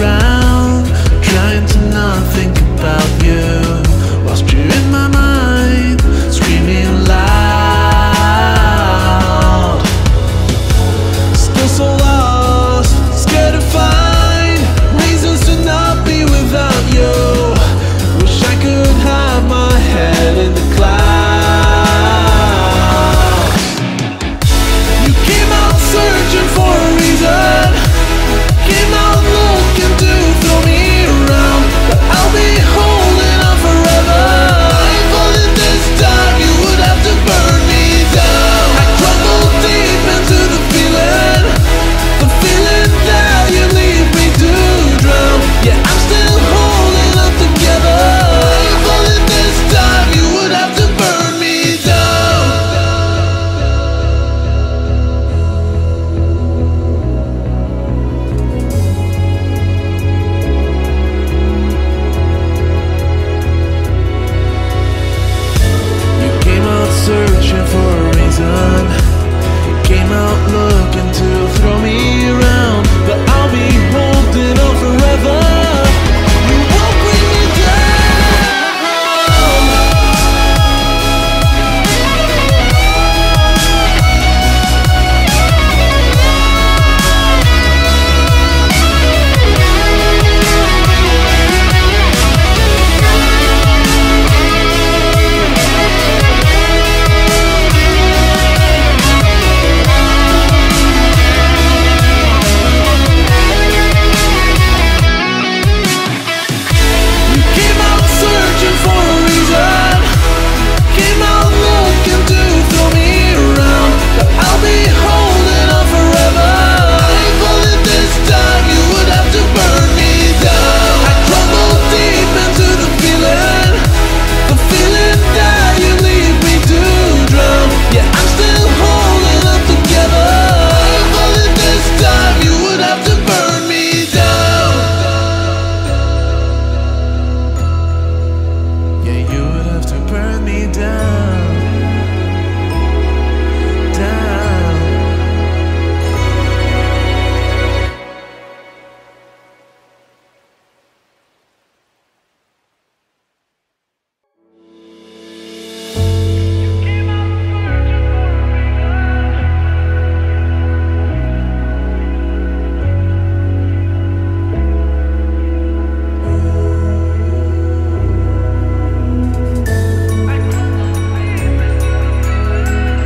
ground, trying to not think about you, whilst you're in my mind, screaming loud. Still so lost, scared to find reasons to not be without you. Wish I could hide my head in the clouds. You came out searching for a reason, came out looking to throw me around, but I'll be holding on forever. If only this time you would have to burn me down. I crumbled deep into the feeling that you leave me to drown. Yeah, I'm still holding up together. If only this time you would have to burn me down. You came out searching for a reason, you came out looking to throw me around, but I'll be holding on forever. You won't bring me down. You came out searching for a reason, came out looking to throw me around, but I'll be holding on forever. If only this time you would have to burn me down. I crumbled deep into the feeling that you leave me to drown. Yeah, I'm still holding up together. If only this time you would have to burn me down. Yeah, you would have to burn me down, down. If only this time you would have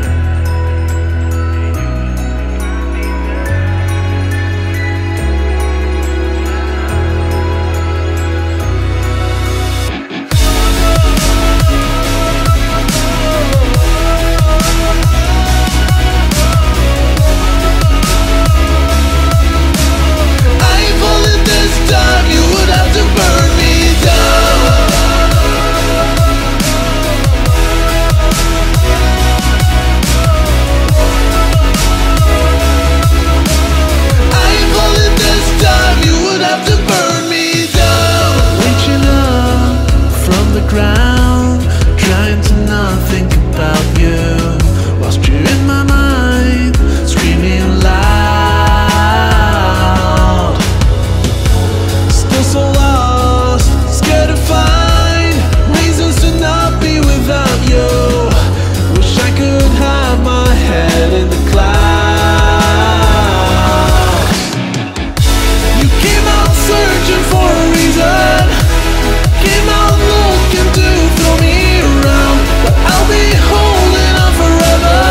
to burn me down. If only this time you would have to burn me down. Reaching up from the ground, trying to not think about you, whilst you're in my mind, screaming loud. Still so lost, scared to find reasons to not be without you. Wish I could hide my head in the clouds. You came out searching for a reason, came out looking to throw me around, but I'll be holding on forever.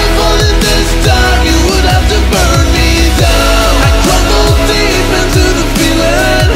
If only this time you would have to burn me down. I crumbled deep into the feeling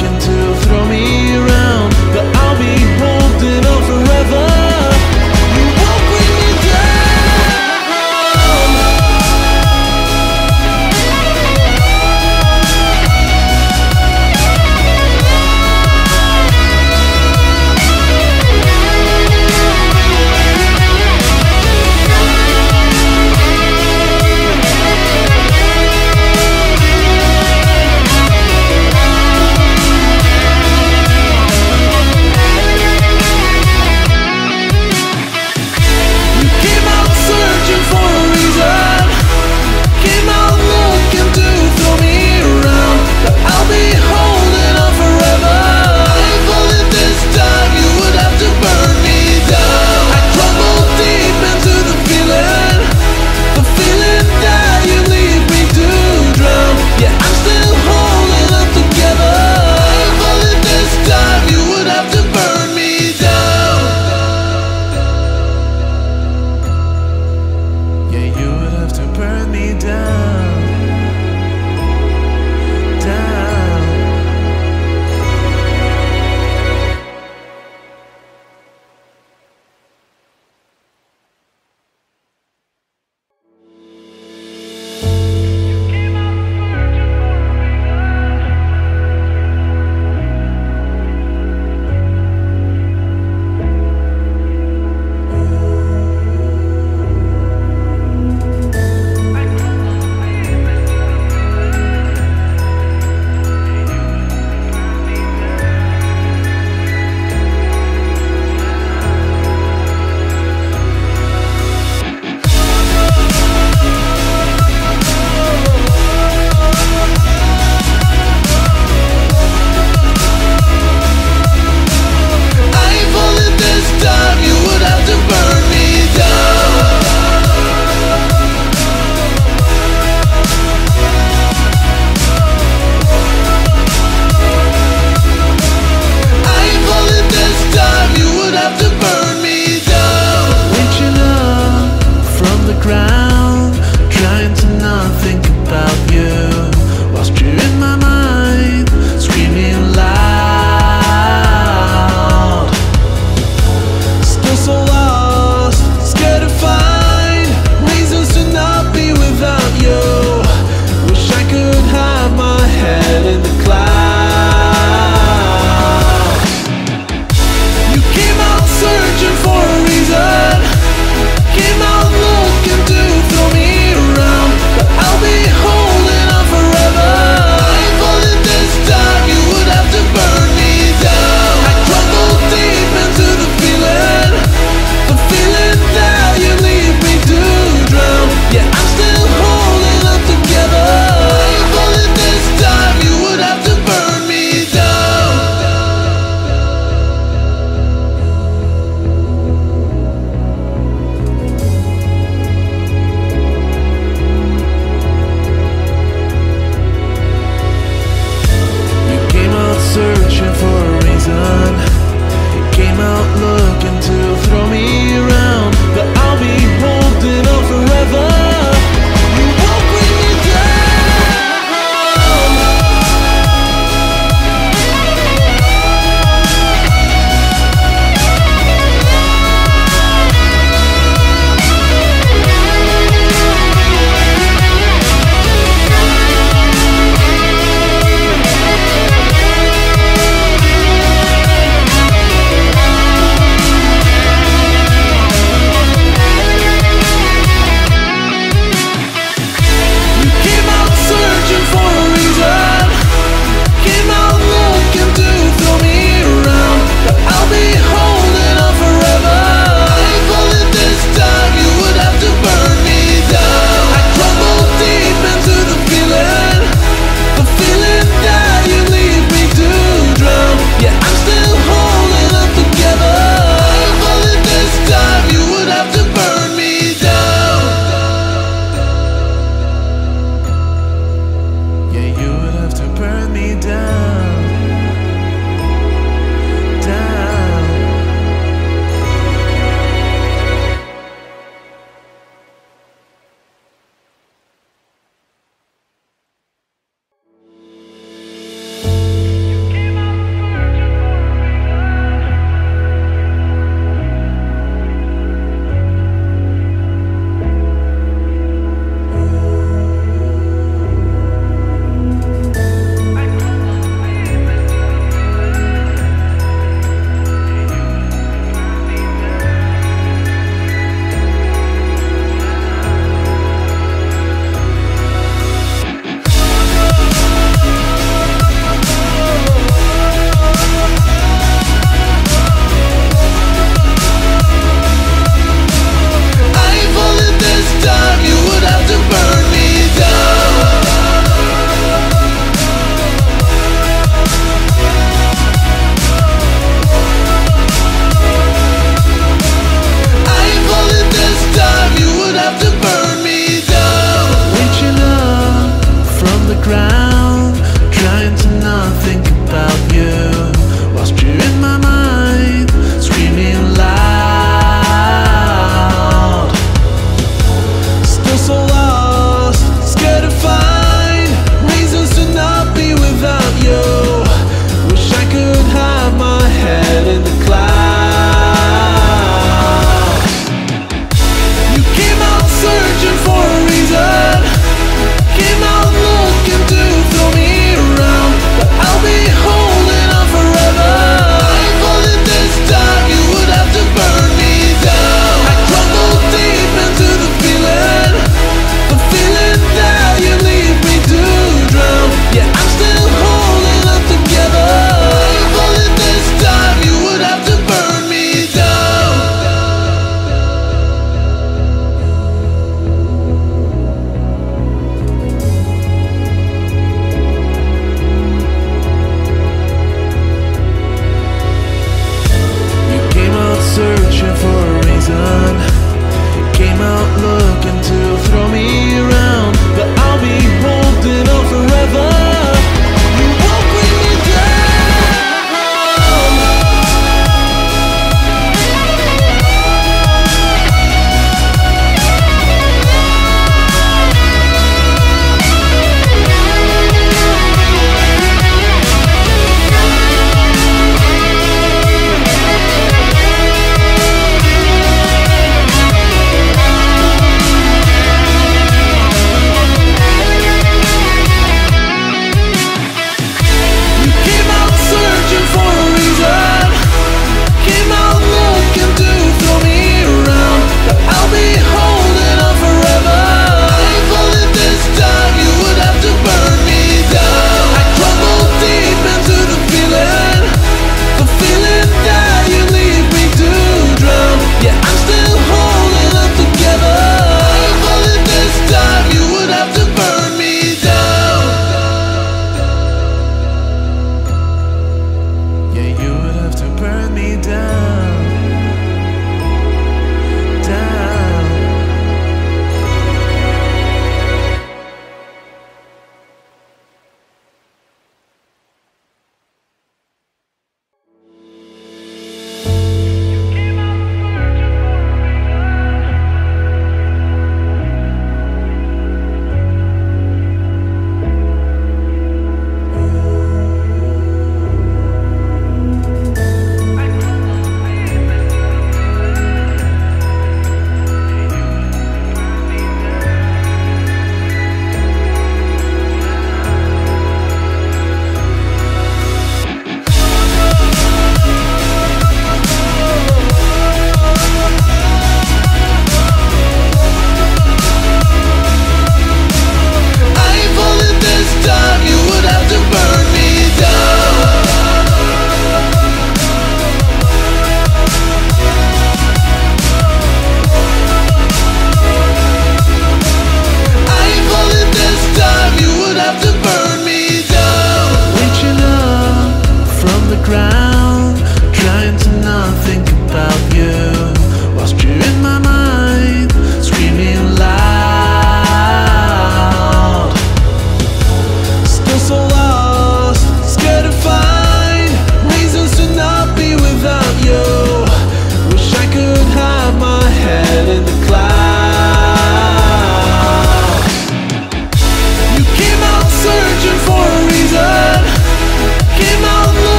happen to throw me around, but I'll be holding on forever. You won't bring me down.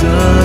done.